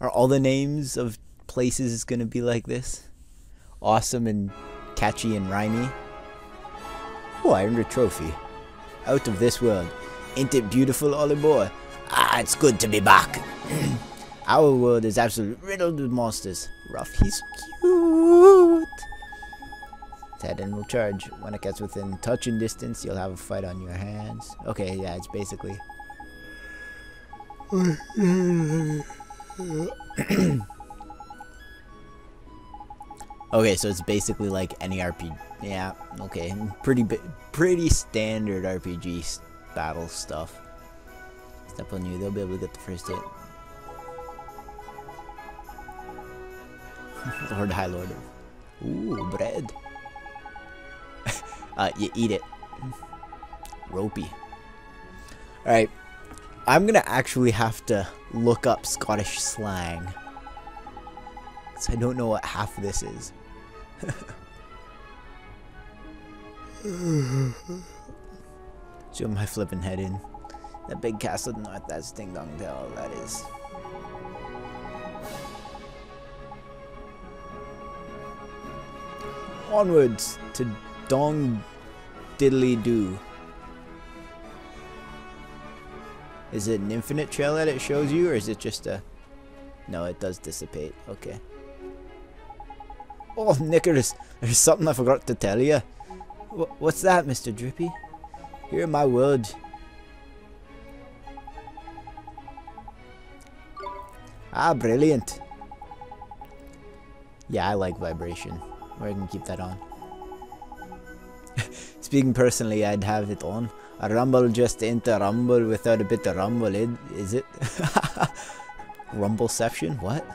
Are all the names of places gonna be like this? Awesome and catchy and rhymey. Oh, I earned a trophy. Out of this world. Ain't it beautiful, Oliver? Ah, it's good to be back. Our world is absolutely riddled with monsters. Ruff, he's cute. Head and will charge. When it gets within touch and distance, you'll have a fight on your hands. Okay, yeah, it's basically. Okay, so it's basically like any RPG. Yeah, okay, pretty standard RPG battle stuff. Step on you, they'll be able to get the first hit. Lord, high lord. Ooh, bread. You eat it. Ropey. Alright. I'm gonna actually have to look up Scottish slang. Because I don't know what half of this is. Zoom my flippin' head in. That big castle to the north, that's Ding Dong Dell, that is. Onwards to Dong Diddly Doo. Is it an infinite trail that it shows you, or is it just a... No, it does dissipate. Okay. Oh, knickers! There's something I forgot to tell you. What's that, Mr. Drippy? Hear my word. Ah, brilliant. Yeah, I like vibration. I can keep that on. Speaking personally, I'd have it on. A rumble just ain't a rumble without a bit of rumble, is it? Rumbleception? What?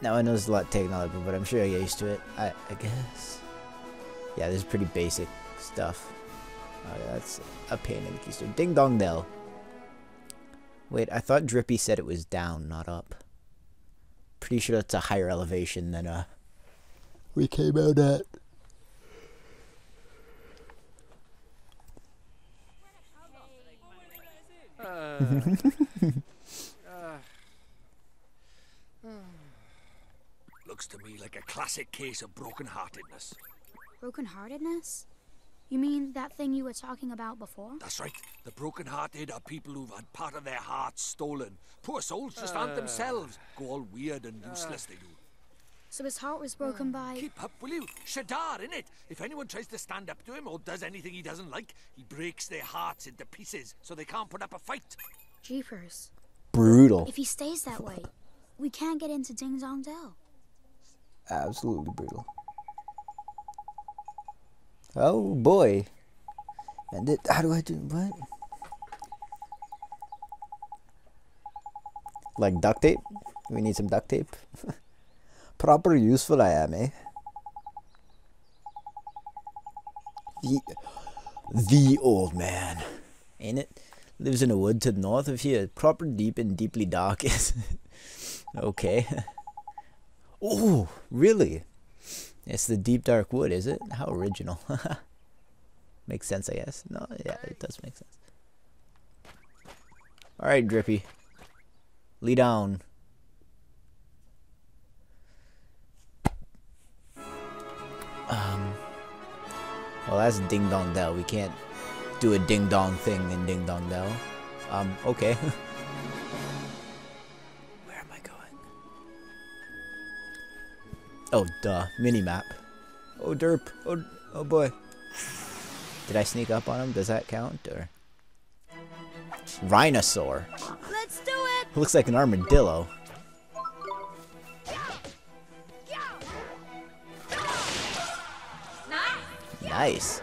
Now I know there's a lot of technology, but I'm sure I get used to it. I guess. Yeah, this is pretty basic stuff. Oh, yeah, that's a pain in the keystone. Ding Dong Dell. Wait, I thought Drippy said it was down, not up. Pretty sure that's a higher elevation than a... We came out at. Looks to me like a classic case of brokenheartedness. Brokenheartedness? You mean that thing you were talking about before? That's right. The brokenhearted are people who've had part of their hearts stolen. Poor souls just aren't themselves. Go all weird and useless they do. So his heart was broken by... Keep up, will you? Shadar, innit? If anyone tries to stand up to him or does anything he doesn't like, he breaks their hearts into pieces so they can't put up a fight. Jeepers. Brutal. If he stays that way, we can't get into Ding Dong Dell. Absolutely brutal. Oh, boy. And it... How do I do... What? Like duct tape? We need some duct tape. Proper useful I am, eh? The old man, ain't it? Lives in a wood to the north of here. Proper deep and deeply dark is. Okay. Oh, really? It's the deep dark wood, is it? How original. Makes sense, I guess. No, yeah, it does make sense. All right, Drippy. Lee down. Well, that's Ding Dong Dell. We can't do a Ding Dong thing in Ding Dong Dell. Okay. Where am I going? Oh, duh. Minimap. Oh, derp. Oh, boy. Did I sneak up on him? Does that count? Or... Rhinosaur. Let's do it! Looks like an armadillo. Nice.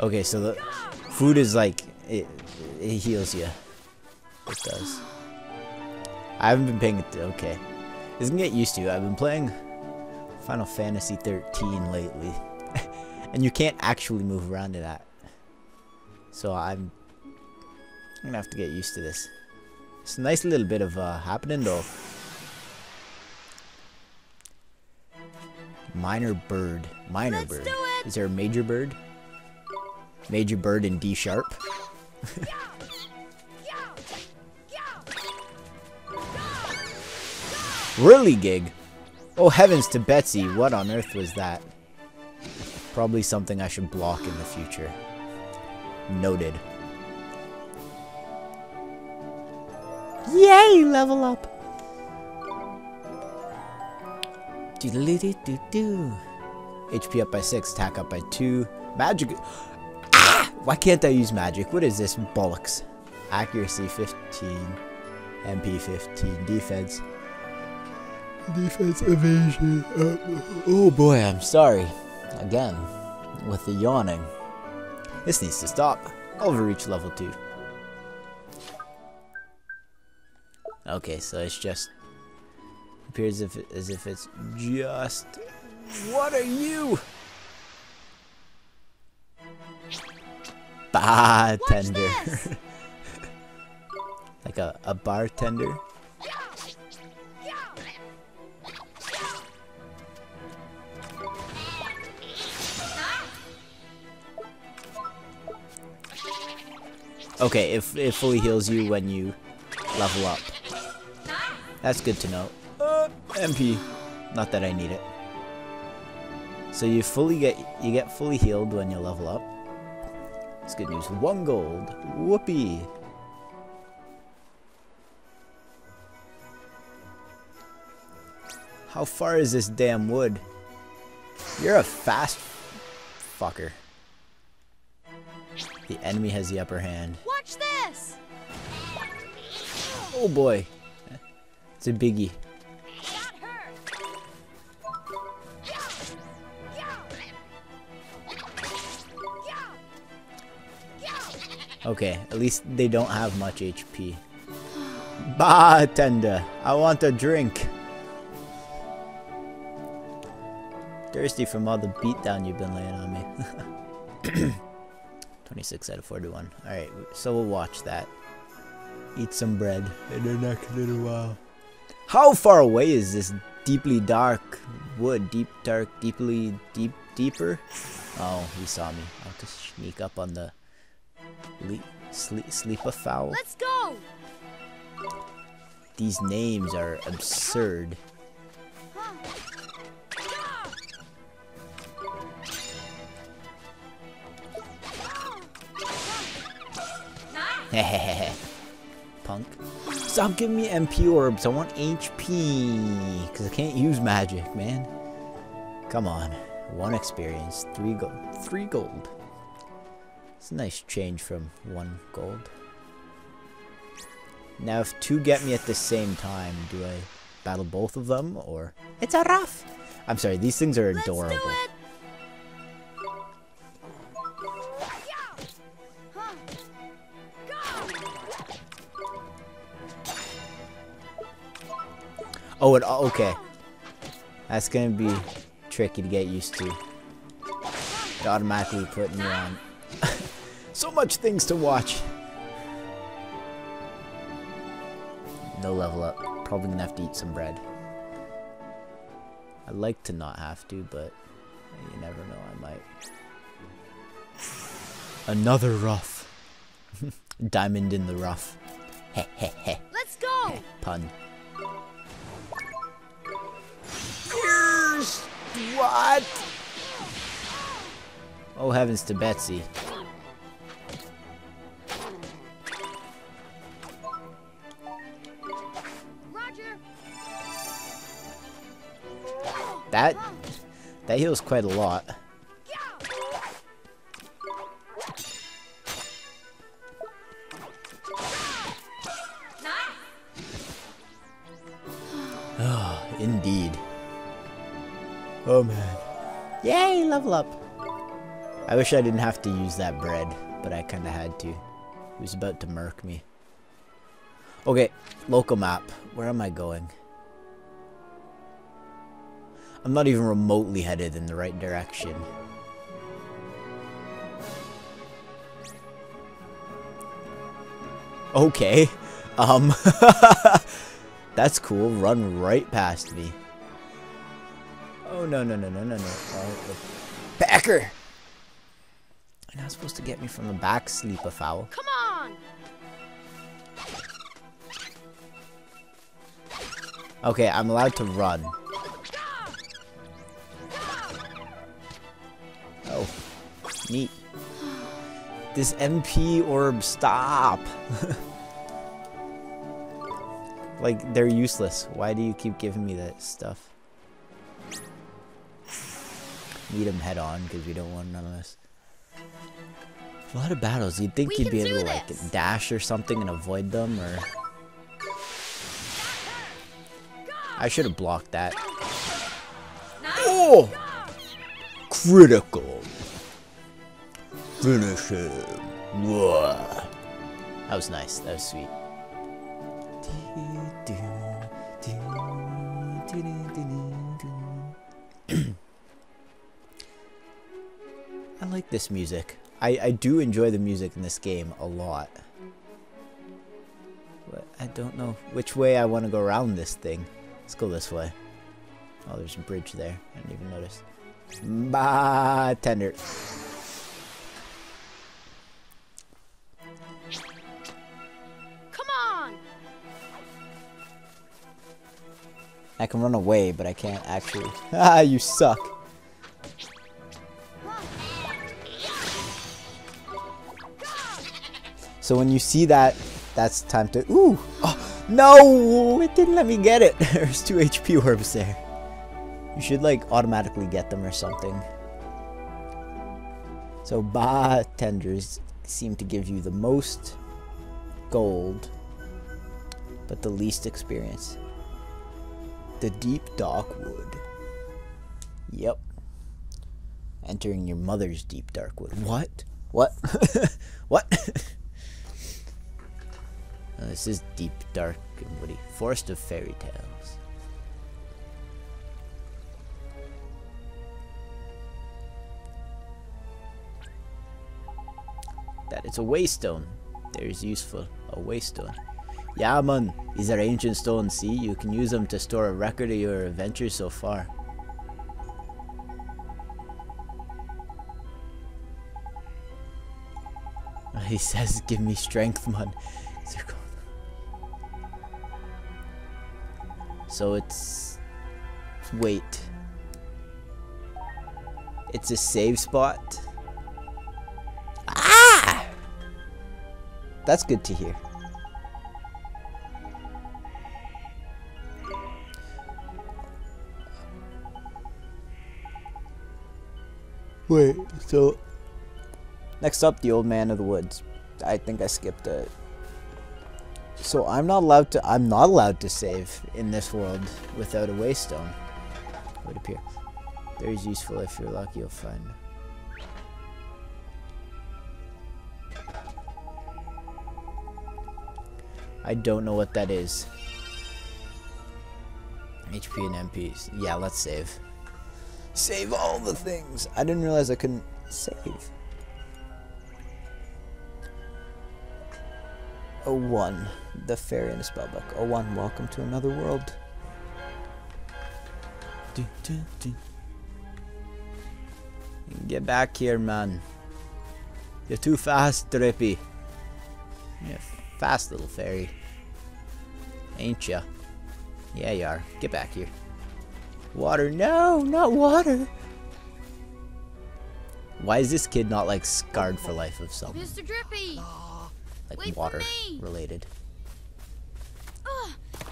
Okay, so the food is like it heals you. It does. I haven't been paying it. Okay, this can get used to you. I've been playing Final Fantasy 13 lately, and you can't actually move around to that. So I'm gonna have to get used to this. It's a nice little bit of happening though. Minor bird. Let's do it! Is there a major bird? Major bird in D sharp. Really gig. Oh heavens to Betsy, what on earth was that? Probably something I should block in the future. Noted. Yay, level up. Do-do-do-do-do. HP up by 6, attack up by 2. Magic. Ah! Why can't I use magic? What is this bollocks? Accuracy 15, MP 15, defense evasion. Oh boy, I'm sorry. Again, with the yawning. This needs to stop. Overreach level 2. Okay, so it's just appears as if it's just. What are you? Bartender. Like a bartender. Okay, it fully heals you when you level up. That's good to know. MP. Not that I need it. So you get fully healed when you level up. It's good news. 1 gold. Whoopee. How far is this damn wood? You're a fast fucker. The enemy has the upper hand. Watch this. Oh boy. It's a biggie. Okay, at least they don't have much HP. Bartender, I want a drink. Thirsty from all the beatdown you've been laying on me. 26 out of 41. Alright, so we'll watch that. Eat some bread in the next little while. How far away is this deeply dark wood? Deep, dark, deeply, deep, deeper? Oh, he saw me. I'll just sneak up on the sleep a fowl. Let's go. These names are absurd. Hehehe. Punk. Stop giving me MP orbs. I want HP. Because I can't use magic, man. Come on. 1 experience. 3 gold. 3 gold. It's a nice change from 1 gold. Now if 2 get me at the same time, do I battle both of them or... It's a rough! I'm sorry, these things are adorable. Let's do it. Oh, okay. That's gonna be tricky to get used to. It automatically putting you on. So much things to watch. No level up. Probably gonna have to eat some bread. I'd like to not have to, but you never know, I might. Another rough. Diamond in the rough. Heh heh heh. Let's go! Pun. What? Oh heavens to Betsy. Roger. That heals quite a lot. Oh, indeed. Oh man. Yay, level up. I wish I didn't have to use that bread, but I kinda had to. It was about to murk me. Okay, local map. Where am I going? I'm not even remotely headed in the right direction. Okay. That's cool. Run right past me. Oh no no no no no no! Oh, cracker! You're not supposed to get me from the back, sleeper fowl. Come on! Okay, I'm allowed to run. Oh, neat. This MP orb, stop! Like, they're useless. Why do you keep giving me that stuff? Meet him head on, because we don't want none of this. A lot of battles. You'd think you'd be able to, like, dash or something and avoid them, or... I should have blocked that. Oh! Critical. Finish him. Whoa. That was nice. That was sweet. I like this music. I do enjoy the music in this game a lot. But I don't know which way I want to go around this thing. Let's go this way. Oh, there's a bridge there. I didn't even notice. Bartender. Come on. I can run away, but I can't actually. Ah, you suck. So when you see that, that's time to. Ooh. Oh. No! It didn't let me get it! There's 2 HP orbs there. You should, like, automatically get them or something. So, bartenders seem to give you the most gold, but the least experience. The deep dark wood. Yep. Entering your mother's deep dark wood. What? What? What? This is deep, dark, and woody. Forest of fairy tales. That it's a waystone. There is useful. A waystone. Yeah, man. These are ancient stones, see? You can use them to store a record of your adventures so far. He says, give me strength, man. So it's... wait. It's a save spot? Ah! That's good to hear. Wait, so... next up, the old man of the woods. I think I skipped a... so I'm not allowed to save in this world without a waystone, it would appear. Very useful. If you're lucky, you'll find. I don't know what that is. HP and MPs. Yeah, let's save. Save all the things. I didn't realize I couldn't save. Oh, 01, the fairy in the spellbook. Oh, 01, welcome to another world. Get back here, man. You're too fast, Drippy. You're a fast little fairy. Ain't ya? Yeah, you are. Get back here. Water, no, not water. Why is this kid not, like, scarred for life of something? Mr. Drippy! Like water related.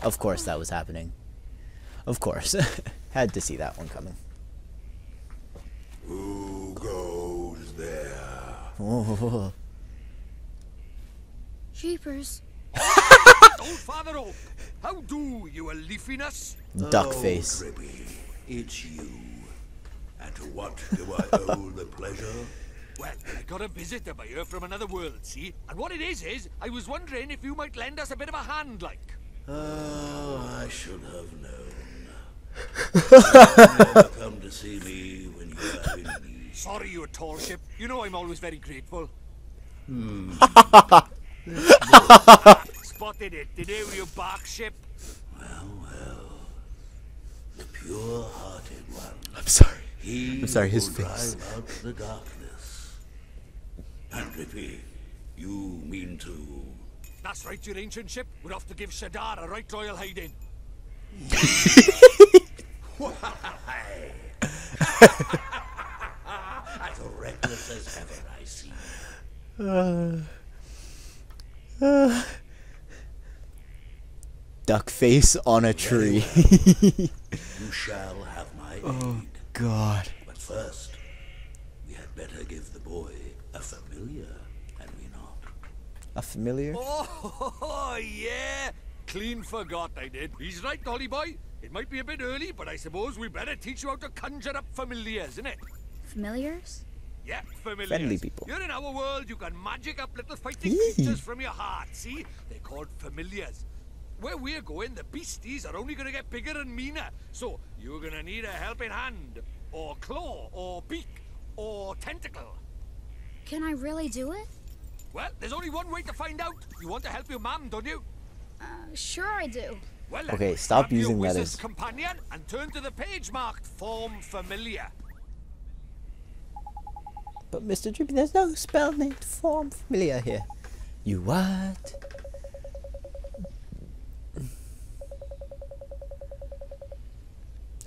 Of course that was happening. Of course. Had to see that one coming. Who goes there? Oh. Jeepers. Old father, old. How do you a leafiness? Duck face. Oh, Drippy, it's you. And to what do I owe the pleasure? Well, I got a visitor by her from another world, see? And what it is I was wondering if you might lend us a bit of a hand, like. Oh, I should have known. Never come to see me when you are in need. Sorry, you tall ship. You know I'm always very grateful. Hmm. Spotted it, did you, bark ship? Well, well. The pure-hearted one. I'm sorry. He I'm sorry, his face. Drive out the darkness. And Drippy, you mean to? That's right, your ancient ship. We're off to give Shadar a right royal hiding. Why? As reckless as ever, I see. Duck face on a tree. You shall have my aid. Oh God! But first, we had better give the boy a familiar, had we not? A familiar? Oh yeah! Clean forgot I did. He's right, Dolly boy. It might be a bit early, but I suppose we better teach you how to conjure up familiars, innit? Familiars? Yeah, familiars. Friendly people. You're in our world, you can magic up little fighting creatures from your heart, see? They're called familiars. Where we're going, the beasties are only going to get bigger and meaner. So, you're going to need a helping hand, or claw, or beak, or tentacle. Can I really do it? Well, there's only one way to find out. You want to help your mom, don't you? Sure I do. Well, okay, stop using letters. Companion and turn to the page marked form familiar. But Mr. Drippy, there's no spell named form familiar here. You what?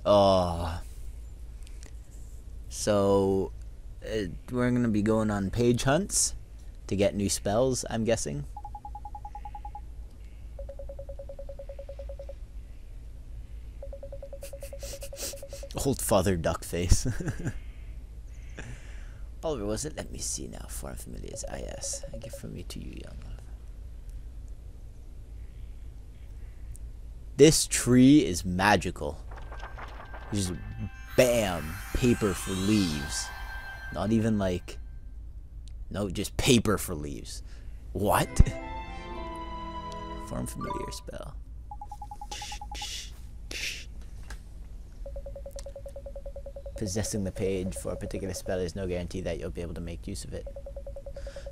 Oh. So we're gonna be going on page hunts to get new spells, I'm guessing. Old father duck face. Oliver, was it? Let me see now. Foreign familiars. Ah, yes. I give from me to you, young love. This tree is magical. Just bam, paper for leaves. Not even like. No, just paper for leaves. What? Foreign familiar spell. Possessing the page for a particular spell is no guarantee that you'll be able to make use of it.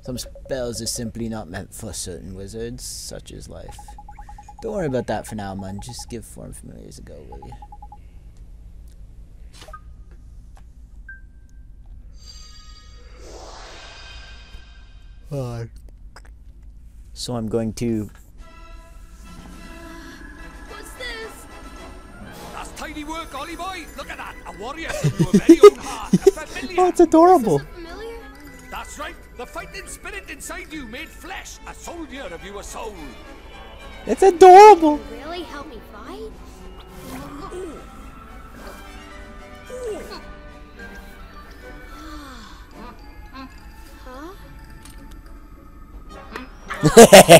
Some spells are simply not meant for certain wizards, such as life. Don't worry about that for now, man. Just give form familiars a go, will you? Bye. So I'm going to... Tidy work, Ollie boy. Look at that, a warrior from your very own heart. A familiar. Oh, it's adorable. Is this a familiar? That's right. The fighting spirit inside you made flesh. A soldier of your soul. It's adorable. Can you really help me fight?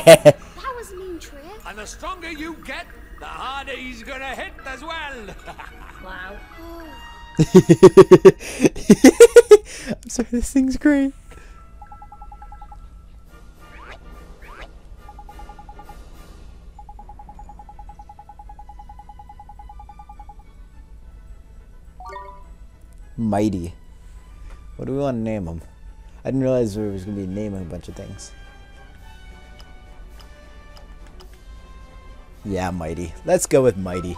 That was a mean trick. And the stronger you get, the harder he's gonna hit as well. Wow. I'm sorry, this thing's great. Mighty. What do we want to name him? I didn't realize we was gonna be naming a bunch of things. Yeah, Mighty. Let's go with Mighty.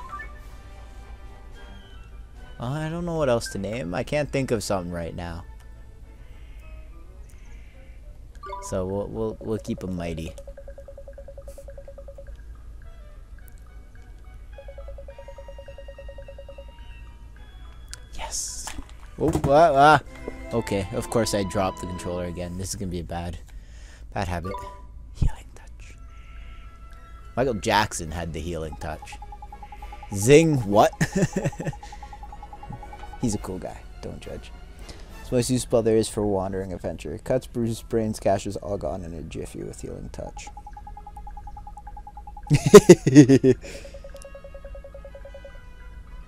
I don't know what else to name. I can't think of something right now. So we'll keep him Mighty. Yes. Oh, ah, ah. Okay. Of course, I dropped the controller again. This is gonna be a bad habit. Michael Jackson had the healing touch. Zing, what? He's a cool guy. Don't judge. It's the most useful spell there is for wandering adventure. Cuts, bruises, sprains, gashes, all gone in a jiffy with healing touch.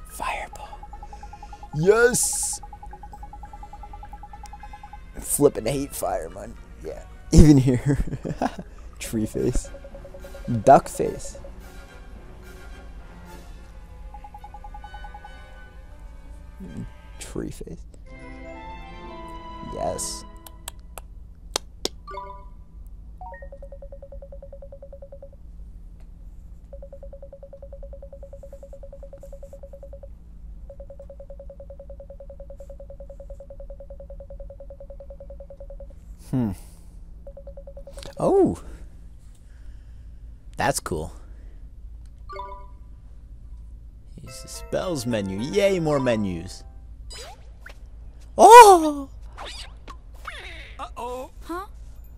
Fireball. Yes! Flippin' hate fire, man. Yeah. Even here. Tree face. Duck face. Tree face. Yes. Oh! That's cool. Use the spells menu. Yay, more menus. Oh! Uh-oh. Huh?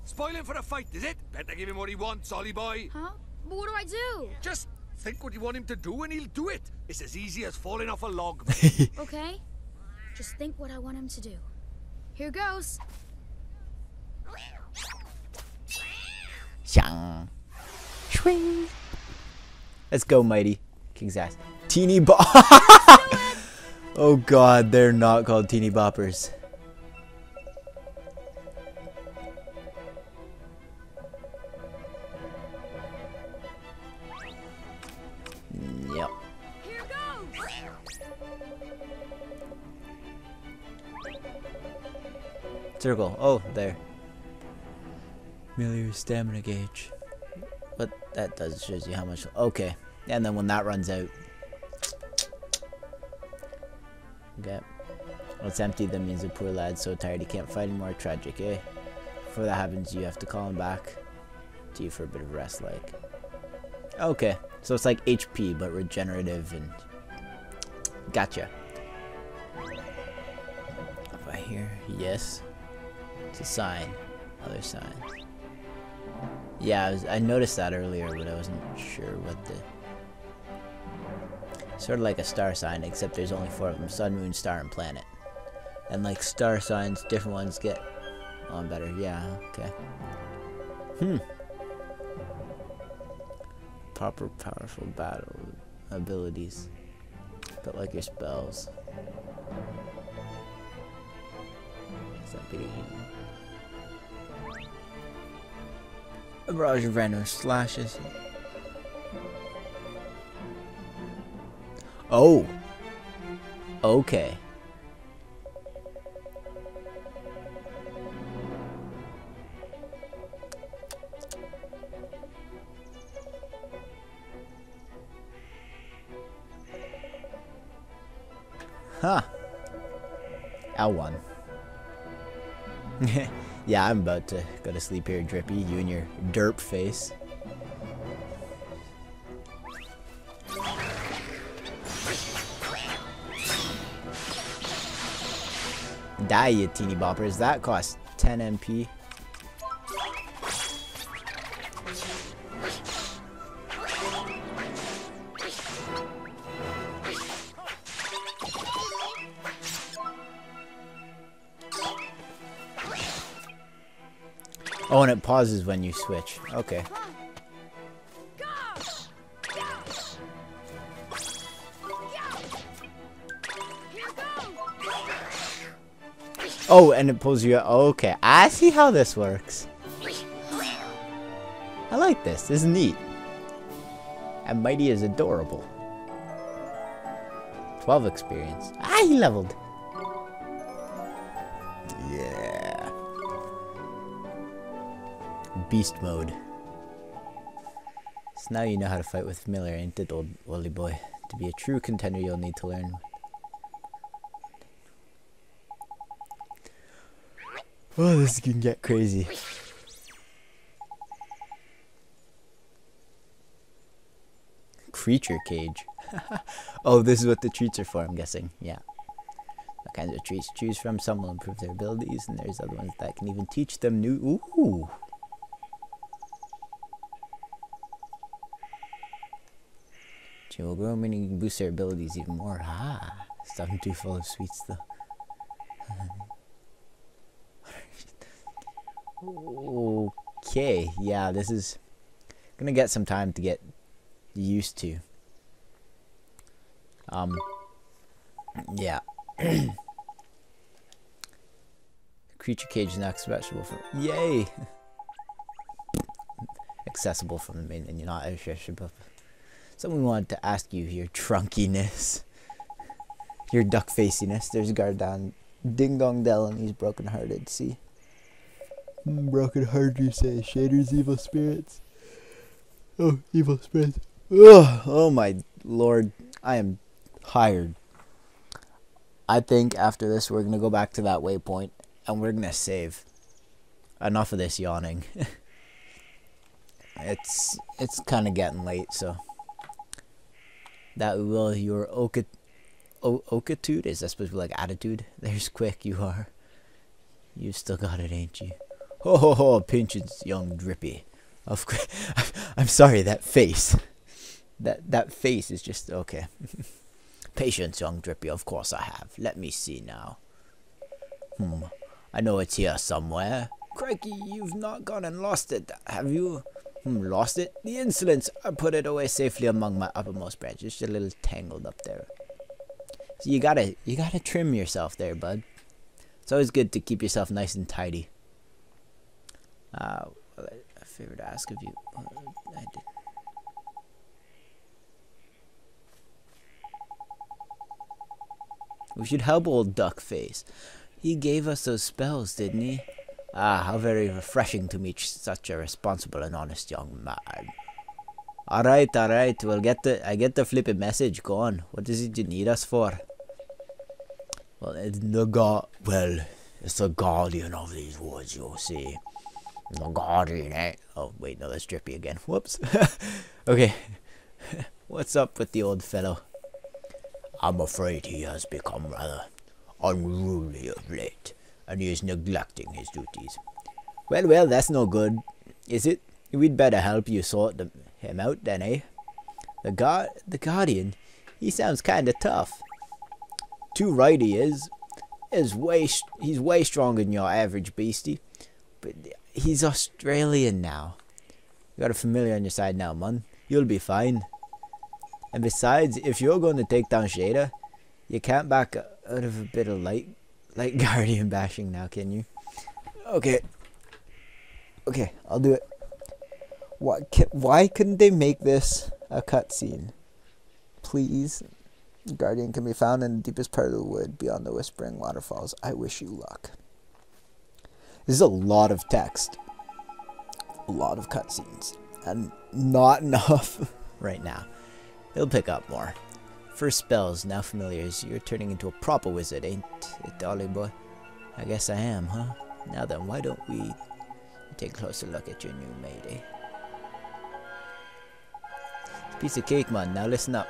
Spoiling for a fight, is it? Better give him what he wants, Ollie boy. Huh? But what do I do? Just think what you want him to do and he'll do it. It's as easy as falling off a log. Okay. Just think what I want him to do. Here goes. Let's go, mighty. King's ass. Teeny bop. Oh god, they're not called teeny boppers. Yep. Here goes. Circle. Oh, there. Your stamina gauge, but that does shows you how much. Okay, and then when that runs out, okay, well, it's empty. That means the poor lad's so tired he can't fight anymore. Tragic, eh? Before that happens, you have to call him back to you for a bit of rest, like. Okay, so it's like HP but regenerative and gotcha. Up right here, yes. It's a sign. Other sign. Yeah, I noticed that earlier, but I wasn't sure what the... Sort of like a star sign, except there's only 4 of them. Sun, moon, star, and planet. And like star signs, different ones get on better. Yeah, okay. Proper powerful battle abilities. But like your spells. Is that big? A barrage of random slashes. Oh! Okay. Huh. L1. Yeah, I'm about to go to sleep here, Drippy. You and your derp face. Die, you teeny boppers. That costs 10 MP. Oh, and it pauses when you switch. Okay. Oh, and it pulls you out. Okay, I see how this works. I like this. This is neat. And Mighty is adorable. 12 experience. Ah, he leveled. Beast mode. So now you know how to fight with Miller, ain't it, old Wally boy? To be a true contender, you'll need to learn. Oh, this can get crazy. Creature cage. Oh, this is what the treats are for, I'm guessing. Yeah. What kinds of treats to choose from? Some will improve their abilities, and there's other ones that can even teach them new. Ooh. It will grow, meaning you can boost their abilities even more. Ah, stuff too full of sweets, though. Okay, yeah, this is gonna get some time to get used to. Yeah. Creature cage is now accessible from. Yay! Accessible from the main, and you're not accessible. Someone wanted to ask you your trunkiness, your duck-faciness. There's Gardan, Ding Dong Dell, and he's broken-hearted, see? Broken-hearted, you say? Shadar's evil spirits. Oh, evil spirits. Ugh. Oh my lord, I am tired. I think after this we're going to go back to that waypoint, and we're going to save. Enough of this yawning. It's kind of getting late, so that will your okitude. Is that supposed to be like attitude? There's quick you are. You still got it, ain't you? Ho ho ho! Pinchins, young Drippy. Of course. I'm sorry. That face. That face is just okay. Patience, young Drippy. Of course I have. Let me see now. I know it's here somewhere. Crikey, you've not gone and lost it, have you? Lost it? The insolence! I put it away safely among my uppermost branches. It's just a little tangled up there. So you gotta trim yourself there, bud. It's always good to keep yourself nice and tidy. A favor to ask of you. I did. We should help old Duckface. He gave us those spells, didn't he? Ah, how very refreshing to meet such a responsible and honest young man. Alright, we'll get the flippin' message. Go on. What is it you need us for? Well, it's the guardian of these woods, you'll see. The guardian, eh? Oh wait, no, that's Drippy again. Whoops. Okay. What's up with the old fellow? I'm afraid he has become rather unruly of late, and he is neglecting his duties. Well, that's no good, is it? We'd better help you sort him out then, eh? The guardian, he sounds kinda tough. Too right he is. He's way stronger than your average beastie. But he's Australian now. You got a familiar on your side now, man. You'll be fine. And besides, if you're going to take down Shadar, you can't back out of a bit of light guardian bashing now, can you? Okay, I'll do it. Why couldn't they make this a cutscene? Please. Guardian can be found in the deepest part of the wood beyond the whispering waterfalls. I wish you luck. This is a lot of text. A lot of cutscenes. And not enough right now. It'll pick up more. First spells, now familiars. You're turning into a proper wizard, ain't it, Dolly boy? I guess I am, huh? Now then, why don't we take a closer look at your new matey? It's a piece of cake, man. Now listen up.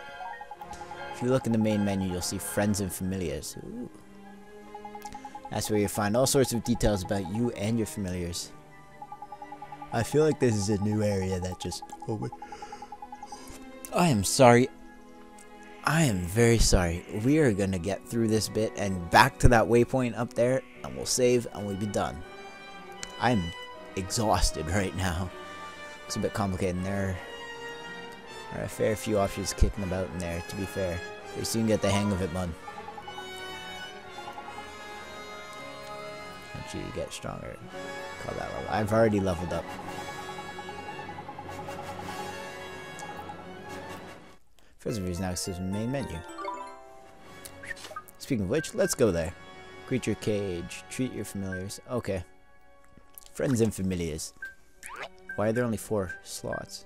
If you look in the main menu, you'll see friends and familiars. Ooh. That's where you'll find all sorts of details about you and your familiars. I feel like this is a new area that just... over. I am sorry. I am very sorry. We are going to get through this bit and back to that waypoint up there, and we'll save and we'll be done. I'm exhausted right now. It's a bit complicated in there. There are a fair few options kicking about in there, to be fair. But you soon get the hang of it, bud. Make sure you get stronger. Call that level. I've already leveled up. First review is now accessible in the main menu. Speaking of which, let's go there. Creature cage. Treat your familiars. Okay. Friends and familiars. Why are there only 4 slots?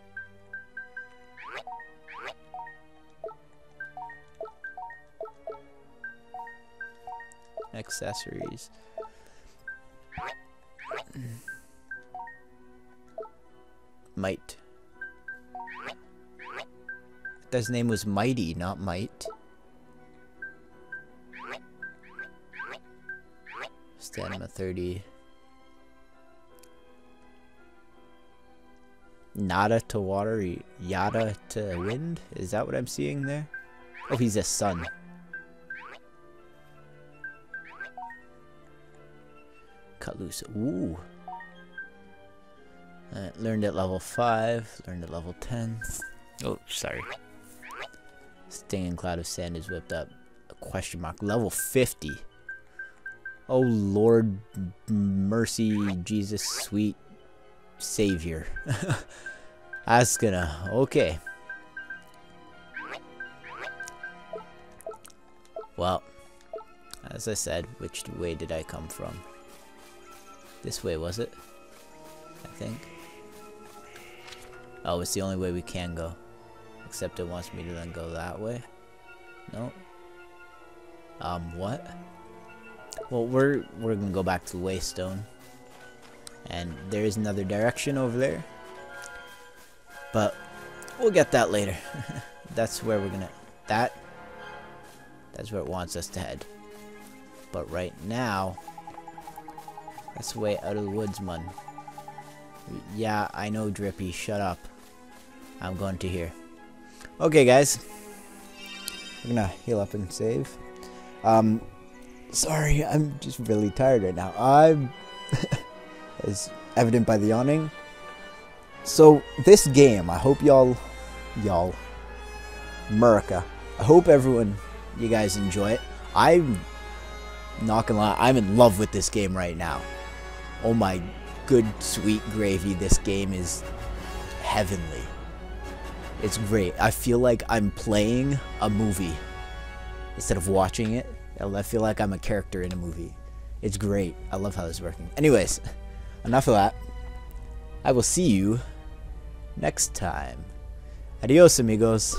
Accessories. Might. His name was Mighty, not Might. Stamina 30. Nada to water, yada to wind? Is that what I'm seeing there? Oh, he's a sun. Cut loose. Ooh. Learned at level 5. Learned at level 10. Oh, sorry. Stinging cloud of sand is whipped up. A question mark. Level 50. Oh Lord, mercy, Jesus, sweet Savior. That's gonna. Okay. Well, as I said, which way did I come from? This way, was it? I think. Oh, it's the only way we can go. Except it wants me to then go that way. No. What? Well, we're gonna go back to the Waystone. And there is another direction over there, but we'll get that later. That's where we're gonna... That's where it wants us to head. But right now, that's the way out of the woods, man. Yeah, I know, Drippy. Shut up. I'm going to here. Okay, guys. We're gonna heal up and save. Sorry, I'm just really tired right now. As evident by the yawning. So this game, I hope y'all, America, I hope everyone, you guys enjoy it. I'm not gonna lie, I'm in love with this game right now. Oh my good sweet gravy, this game is heavenly. It's great. I feel like I'm playing a movie instead of watching it. I feel like I'm a character in a movie. It's great. I love how this is working. Anyways, enough of that. I will see you next time. Adios, amigos.